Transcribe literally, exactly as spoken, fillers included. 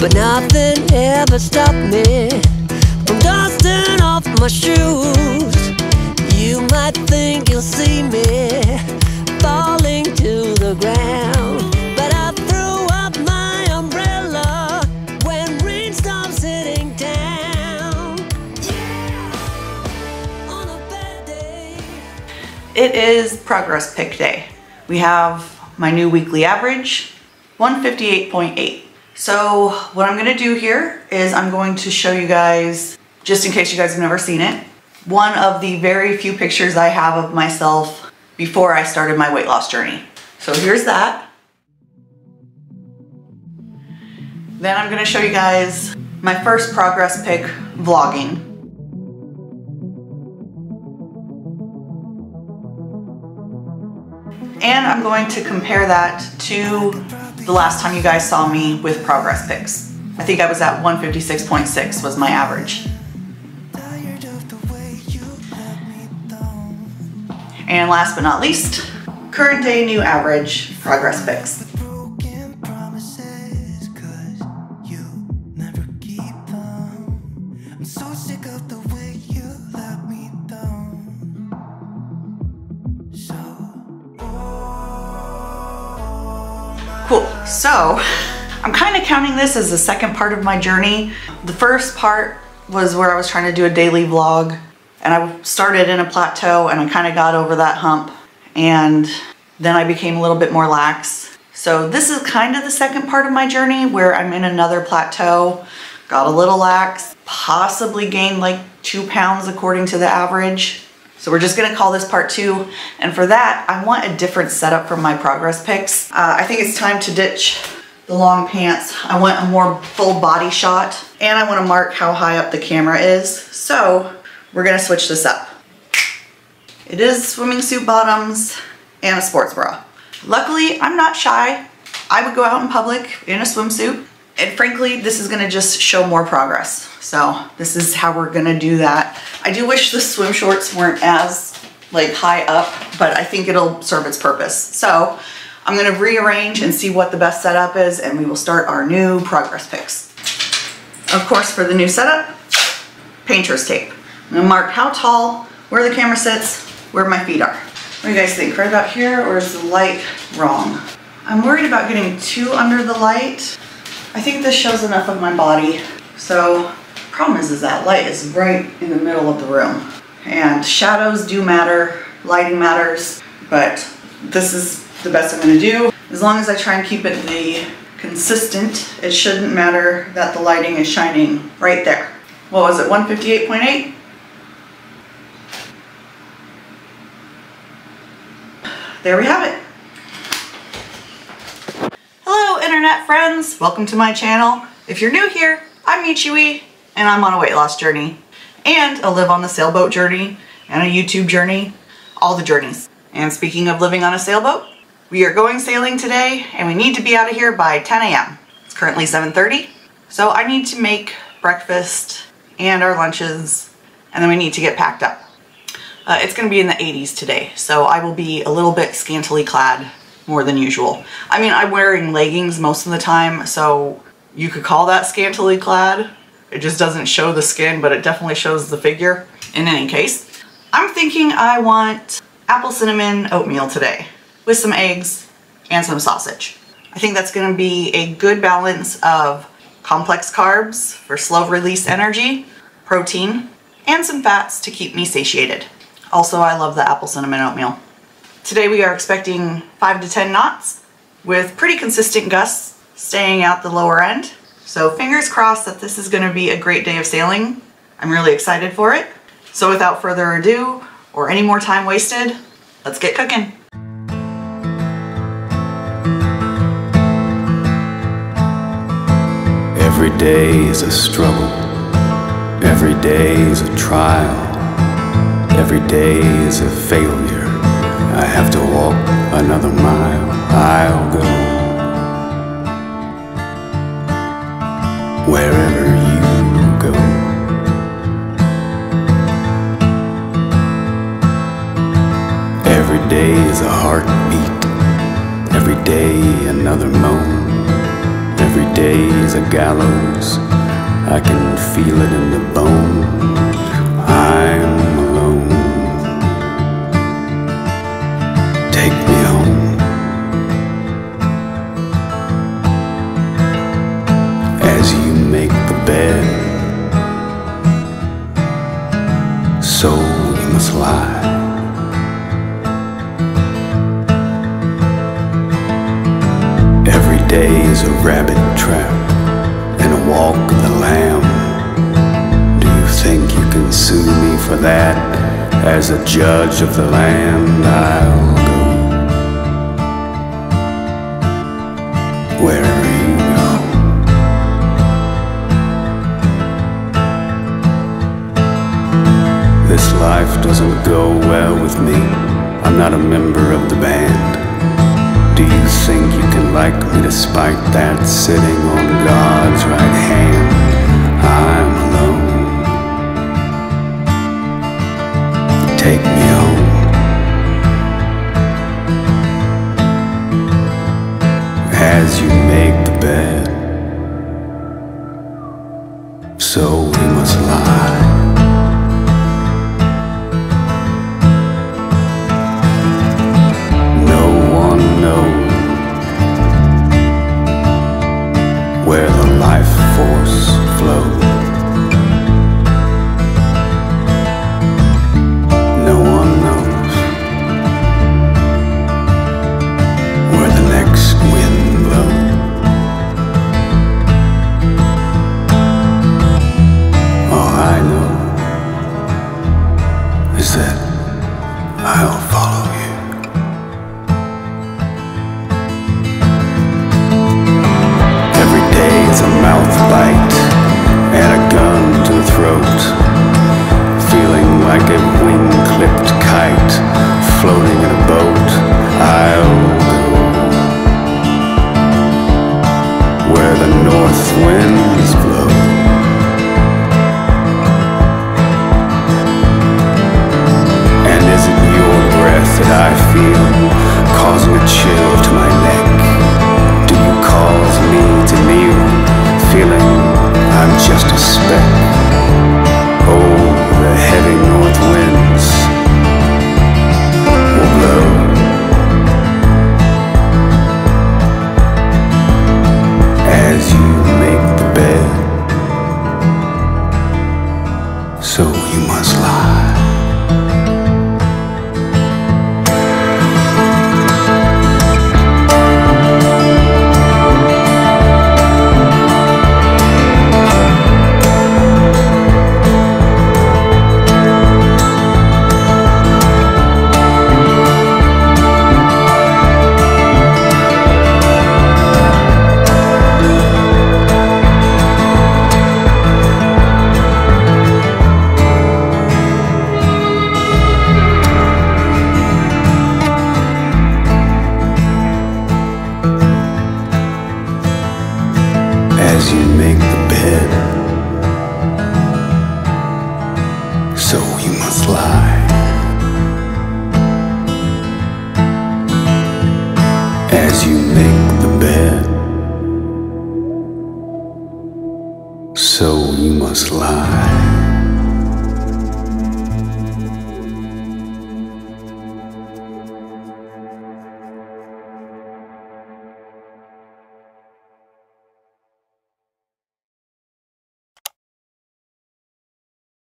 But nothing ever stopped me from dusting off my shoes. You might think you'll see me falling to the ground, but I threw up my umbrella when rain stops hitting down. Yeah, on a bad day. It is progress pick day. We have my new weekly average, one fifty-eight point eight. So what I'm gonna do here is I'm going to show you guys, just in case you guys have never seen it, one of the very few pictures I have of myself before I started my weight loss journey. So here's that. Then I'm gonna show you guys my first progress pick vlogging. And I'm going to compare that to the last time you guys saw me with progress pics. I think I was at one fifty-six point six was my average. And last but not least, current day new average progress pics. Cool, so I'm kind of counting this as the second part of my journey. The first part was where I was trying to do a daily vlog, and I started in a plateau and I kind of got over that hump, and then I became a little bit more lax. So this is kind of the second part of my journey where I'm in another plateau, got a little lax, possibly gained like two pounds according to the average. So we're just gonna call this part two. And for that, I want a different setup from my progress pics. Uh, I think it's time to ditch the long pants. I want a more full body shot, and I wanna mark how high up the camera is. So we're gonna switch this up. It is swimming suit bottoms and a sports bra. Luckily, I'm not shy. I would go out in public in a swimsuit. And frankly, this is gonna just show more progress. So this is how we're gonna do that. I do wish the swim shorts weren't as like high up, but I think it'll serve its purpose. So I'm gonna rearrange and see what the best setup is, and we will start our new progress pics. Of course, for the new setup, painter's tape. I'm gonna mark how tall, where the camera sits, where my feet are. What do you guys think, right about here, or is the light wrong? I'm worried about getting too under the light. I think this shows enough of my body. So problem is, is that light is right in the middle of the room, and shadows do matter, lighting matters, but this is the best I'm gonna do. As long as I try and keep it the consistent, it shouldn't matter that the lighting is shining right there. What was it, one fifty-eight point eight? There we have it. Internet friends, welcome to my channel. If you're new here, I'm MicheWi, and I'm on a weight loss journey, and a live on the sailboat journey, and a YouTube journey, all the journeys. And speaking of living on a sailboat, we are going sailing today, and we need to be out of here by ten A M It's currently seven thirty, so I need to make breakfast and our lunches, and then we need to get packed up. Uh, it's gonna be in the eighties today, so I will be a little bit scantily clad, more than usual. I mean, I'm wearing leggings most of the time, so you could call that scantily clad. It just doesn't show the skin, but it definitely shows the figure. In any case, I'm thinking I want apple cinnamon oatmeal today with some eggs and some sausage. I think that's gonna be a good balance of complex carbs for slow release energy, protein, and some fats to keep me satiated. Also, I love the apple cinnamon oatmeal. Today we are expecting five to ten knots with pretty consistent gusts staying out the lower end. So fingers crossed that this is going to be a great day of sailing. I'm really excited for it. So without further ado, or any more time wasted, let's get cooking. Every day is a struggle. Every day is a trial. Every day is a failure. I have to walk another mile, I'll go wherever you go. Every day is a heartbeat, every day another moan, every Every day is a gallows, I can feel it in the bone. I'm alone. Take me home. As you make the bed, so you must lie. Every day is a rabbit trap and a walk of the lamb. Do you think you can sue me for that? As a judge of the land, I'll go wherever you go. This life doesn't go well with me. I'm not a member of the band. Do you think you can like me despite that? Sitting on God's right hand, I'm alone. Take me home. As you make the bed, so we must lie. Where the life force flows, no one knows where the next wind blows. All I know is that I'll follow you. It's a mouth bite and a gun to the throat, feeling like a wing-clipped kite floating in a boat. I'll go where the north winds blow. And is it your breath that I feel causing a chill to my neck? Do you cause me to kneel? Feeling I'm just a speck. Oh, the heavy north winds will blow. As you make the bed, so you must lie. As you make the bed, so you must lie. As you make the bed, so you must lie.